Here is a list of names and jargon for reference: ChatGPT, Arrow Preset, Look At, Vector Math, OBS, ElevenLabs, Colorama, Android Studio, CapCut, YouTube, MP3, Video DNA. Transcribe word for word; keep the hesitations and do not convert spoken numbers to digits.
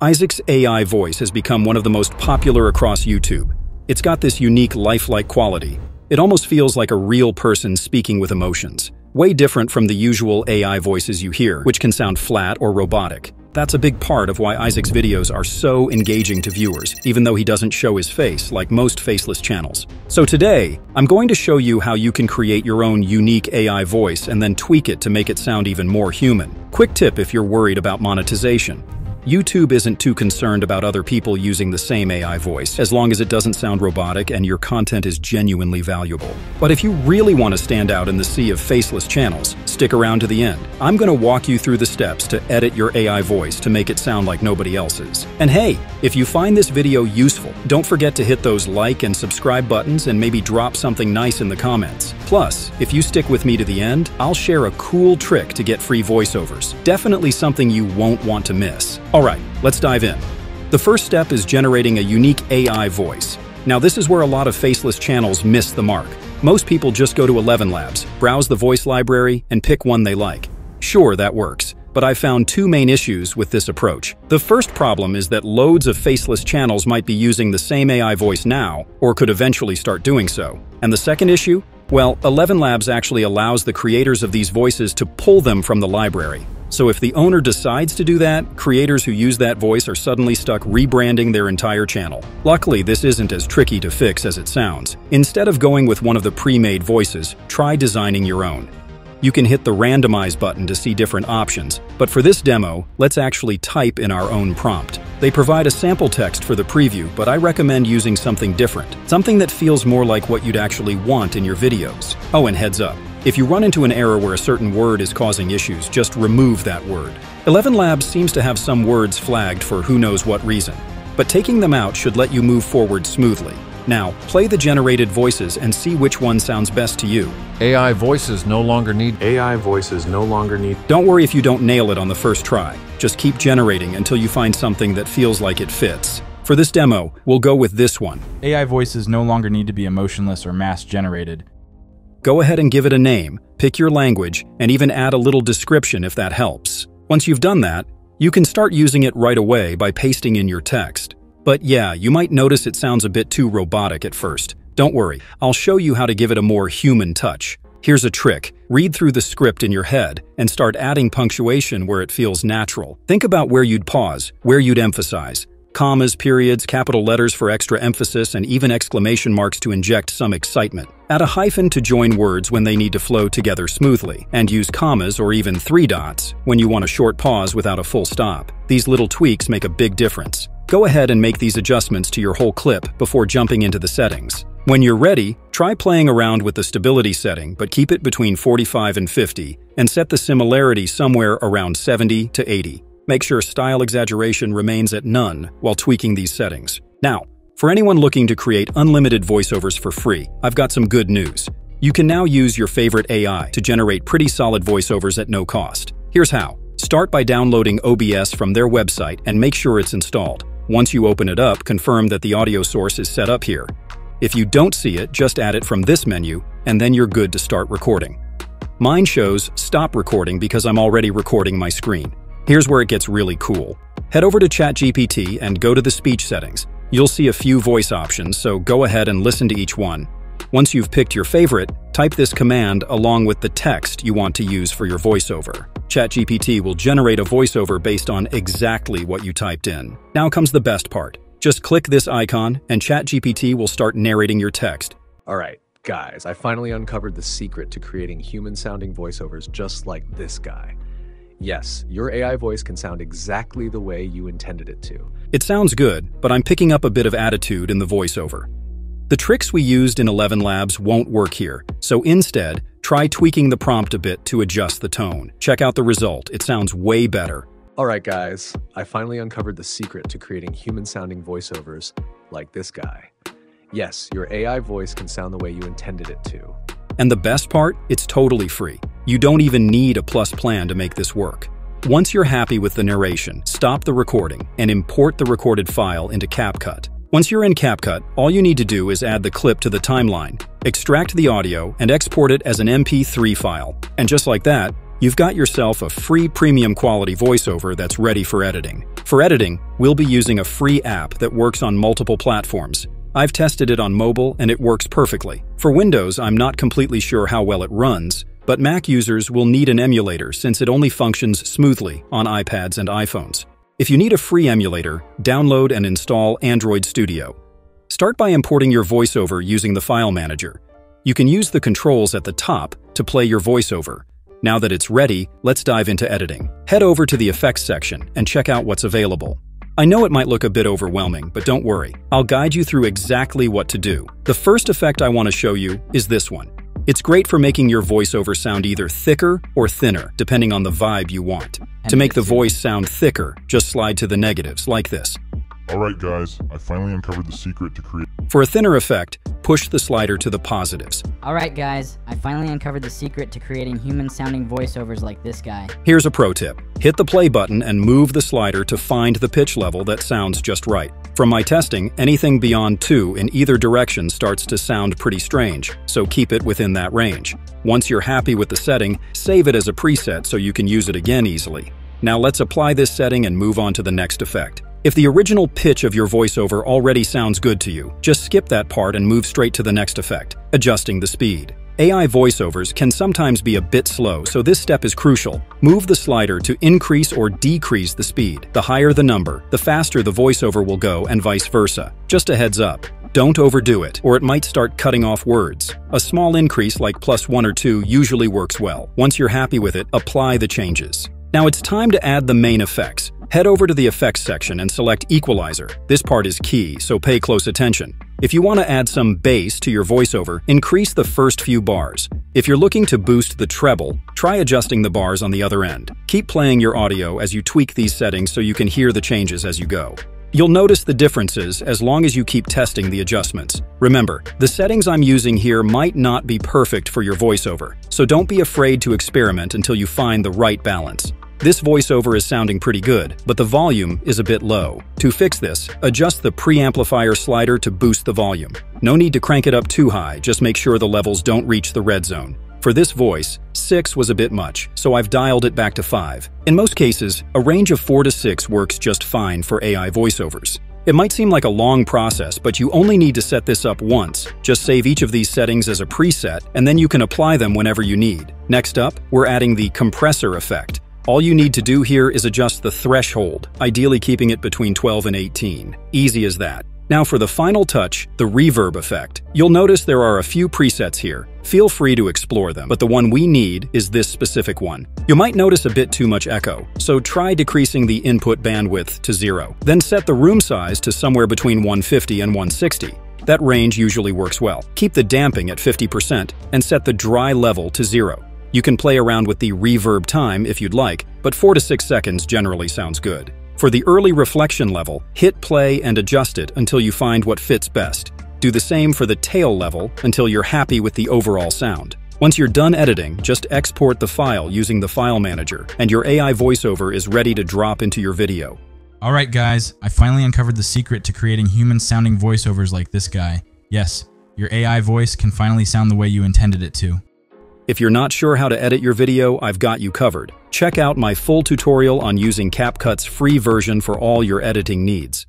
Isaac's A I voice has become one of the most popular across YouTube. It's got this unique lifelike quality. It almost feels like a real person speaking with emotions. Way different from the usual A I voices you hear, which can sound flat or robotic. That's a big part of why Isaac's videos are so engaging to viewers, even though he doesn't show his face like most faceless channels. So today, I'm going to show you how you can create your own unique A I voice and then tweak it to make it sound even more human. Quick tip if you're worried about monetization. YouTube isn't too concerned about other people using the same A I voice, as long as it doesn't sound robotic and your content is genuinely valuable. But if you really want to stand out in the sea of faceless channels, stick around to the end. I'm going to walk you through the steps to edit your A I voice to make it sound like nobody else's. And hey, if you find this video useful, don't forget to hit those like and subscribe buttons and maybe drop something nice in the comments. Plus, if you stick with me to the end, I'll share a cool trick to get free voiceovers. Definitely something you won't want to miss. Alright, let's dive in. The first step is generating a unique A I voice. Now this is where a lot of faceless channels miss the mark. Most people just go to ElevenLabs, browse the voice library, and pick one they like. Sure, that works, but I've found two main issues with this approach. The first problem is that loads of faceless channels might be using the same A I voice now, or could eventually start doing so. And the second issue? Well, ElevenLabs actually allows the creators of these voices to pull them from the library. So if the owner decides to do that, creators who use that voice are suddenly stuck rebranding their entire channel. Luckily, this isn't as tricky to fix as it sounds. Instead of going with one of the pre-made voices, try designing your own. You can hit the randomize button to see different options, but for this demo, let's actually type in our own prompt. They provide a sample text for the preview, but I recommend using something different, something that feels more like what you'd actually want in your videos. Oh, and heads up. If you run into an error where a certain word is causing issues, just remove that word. ElevenLabs seems to have some words flagged for who knows what reason, but taking them out should let you move forward smoothly. Now, play the generated voices and see which one sounds best to you. A I voices no longer need. A I voices no longer need. Don't worry if you don't nail it on the first try. Just keep generating until you find something that feels like it fits. For this demo, we'll go with this one. A I voices no longer need to be emotionless or mass generated. Go ahead and give it a name, pick your language, and even add a little description if that helps. Once you've done that, you can start using it right away by pasting in your text. But yeah, you might notice it sounds a bit too robotic at first. Don't worry, I'll show you how to give it a more human touch. Here's a trick. Read through the script in your head and start adding punctuation where it feels natural. Think about where you'd pause, where you'd emphasize. Commas, periods, capital letters for extra emphasis, and even exclamation marks to inject some excitement. Add a hyphen to join words when they need to flow together smoothly, and use commas or even three dots when you want a short pause without a full stop. These little tweaks make a big difference. Go ahead and make these adjustments to your whole clip before jumping into the settings. When you're ready, try playing around with the stability setting, but keep it between forty-five and fifty, and set the similarity somewhere around seventy to eighty. Make sure style exaggeration remains at none while tweaking these settings. Now, for anyone looking to create unlimited voiceovers for free, I've got some good news. You can now use your favorite A I to generate pretty solid voiceovers at no cost. Here's how. Start by downloading O B S from their website and make sure it's installed. Once you open it up, confirm that the audio source is set up here. If you don't see it, just add it from this menu, and then you're good to start recording. Mine shows stop recording because I'm already recording my screen. Here's where it gets really cool. Head over to ChatGPT and go to the speech settings. You'll see a few voice options, so go ahead and listen to each one. Once you've picked your favorite, type this command along with the text you want to use for your voiceover. ChatGPT will generate a voiceover based on exactly what you typed in. Now comes the best part. Just click this icon and ChatGPT will start narrating your text. All right, guys, I finally uncovered the secret to creating human-sounding voiceovers just like this guy. Yes, your A I voice can sound exactly the way you intended it to. It sounds good, but I'm picking up a bit of attitude in the voiceover. The tricks we used in ElevenLabs won't work here, so instead, try tweaking the prompt a bit to adjust the tone. Check out the result, it sounds way better. Alright guys, I finally uncovered the secret to creating human-sounding voiceovers like this guy. Yes, your A I voice can sound the way you intended it to. And the best part, it's totally free. You don't even need a plus plan to make this work. Once you're happy with the narration, stop the recording and import the recorded file into CapCut. Once you're in CapCut, all you need to do is add the clip to the timeline, extract the audio, and export it as an M P three file. And just like that, you've got yourself a free premium quality voiceover that's ready for editing. For editing, we'll be using a free app that works on multiple platforms. I've tested it on mobile and it works perfectly. For Windows, I'm not completely sure how well it runs, but Mac users will need an emulator since it only functions smoothly on iPads and iPhones. If you need a free emulator, download and install Android Studio. Start by importing your voiceover using the file manager. You can use the controls at the top to play your voiceover. Now that it's ready, let's dive into editing. Head over to the effects section and check out what's available. I know it might look a bit overwhelming, but don't worry. I'll guide you through exactly what to do. The first effect I want to show you is this one. It's great for making your voiceover sound either thicker or thinner, depending on the vibe you want. To make the voice sound thicker, just slide to the negatives like this. Alright guys, I finally uncovered the secret to create. For a thinner effect, push the slider to the positives. Alright guys, I finally uncovered the secret to creating human-sounding voiceovers like this guy. Here's a pro tip. Hit the play button and move the slider to find the pitch level that sounds just right. From my testing, anything beyond two in either direction starts to sound pretty strange, so keep it within that range. Once you're happy with the setting, save it as a preset so you can use it again easily. Now let's apply this setting and move on to the next effect. If the original pitch of your voiceover already sounds good to you, just skip that part and move straight to the next effect, adjusting the speed. A I voiceovers can sometimes be a bit slow, so this step is crucial. Move the slider to increase or decrease the speed. The higher the number, the faster the voiceover will go and vice versa. Just a heads up, don't overdo it, or it might start cutting off words. A small increase like plus one or two usually works well. Once you're happy with it, apply the changes. Now it's time to add the main effects. Head over to the effects section and select equalizer. This part is key, so pay close attention. If you want to add some bass to your voiceover, increase the first few bars. If you're looking to boost the treble, try adjusting the bars on the other end. Keep playing your audio as you tweak these settings so you can hear the changes as you go. You'll notice the differences as long as you keep testing the adjustments. Remember, the settings I'm using here might not be perfect for your voiceover, so don't be afraid to experiment until you find the right balance. This voiceover is sounding pretty good, but the volume is a bit low. To fix this, adjust the preamplifier slider to boost the volume. No need to crank it up too high, just make sure the levels don't reach the red zone. For this voice, six was a bit much, so I've dialed it back to five. In most cases, a range of four to six works just fine for A I voiceovers. It might seem like a long process, but you only need to set this up once. Just save each of these settings as a preset, and then you can apply them whenever you need. Next up, we're adding the compressor effect. All you need to do here is adjust the threshold, ideally keeping it between twelve and eighteen. Easy as that. Now for the final touch, the reverb effect. You'll notice there are a few presets here. Feel free to explore them, but the one we need is this specific one. You might notice a bit too much echo, so try decreasing the input bandwidth to zero. Then set the room size to somewhere between one fifty and one sixty. That range usually works well. Keep the damping at fifty percent and set the dry level to zero. You can play around with the reverb time if you'd like, but four to six seconds generally sounds good. For the early reflection level, hit play and adjust it until you find what fits best. Do the same for the tail level until you're happy with the overall sound. Once you're done editing, just export the file using the file manager, and your A I voiceover is ready to drop into your video. Alright guys, I finally uncovered the secret to creating human-sounding voiceovers like this guy. Yes, your A I voice can finally sound the way you intended it to. If you're not sure how to edit your video, I've got you covered. Check out my full tutorial on using CapCut's free version for all your editing needs.